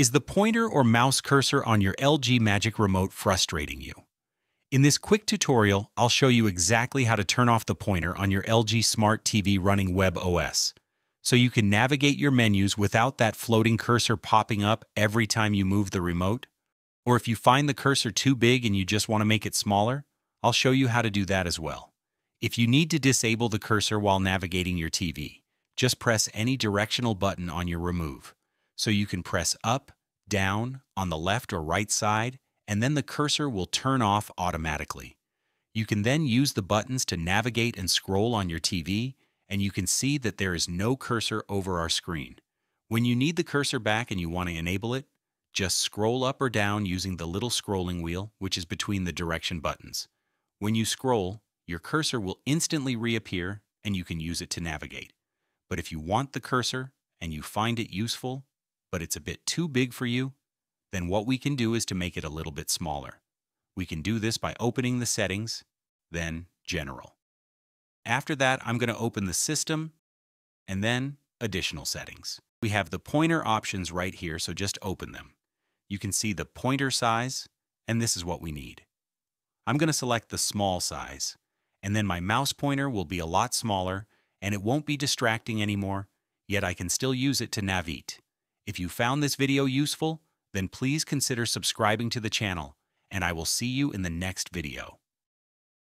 Is the pointer or mouse cursor on your LG Magic Remote frustrating you? In this quick tutorial, I'll show you exactly how to turn off the pointer on your LG Smart TV running webOS, so you can navigate your menus without that floating cursor popping up every time you move the remote. Or if you find the cursor too big and you just want to make it smaller, I'll show you how to do that as well. If you need to disable the cursor while navigating your TV, just press any directional button on your remote. So you can press up, down, on the left or right side, and then the cursor will turn off automatically. You can then use the buttons to navigate and scroll on your TV, and you can see that there is no cursor over our screen. When you need the cursor back and you want to enable it, just scroll up or down using the little scrolling wheel, which is between the direction buttons. When you scroll, your cursor will instantly reappear and you can use it to navigate. But if you want the cursor and you find it useful, but it's a bit too big for you, then what we can do is to make it a little bit smaller. We can do this by opening the settings, then general. After that, I'm going to open the system and then additional settings. We have the pointer options right here, so just open them. You can see the pointer size, and this is what we need. I'm going to select the small size, and then my mouse pointer will be a lot smaller, and it won't be distracting anymore, yet I can still use it to navigate. If you found this video useful, then please consider subscribing to the channel, and I will see you in the next video.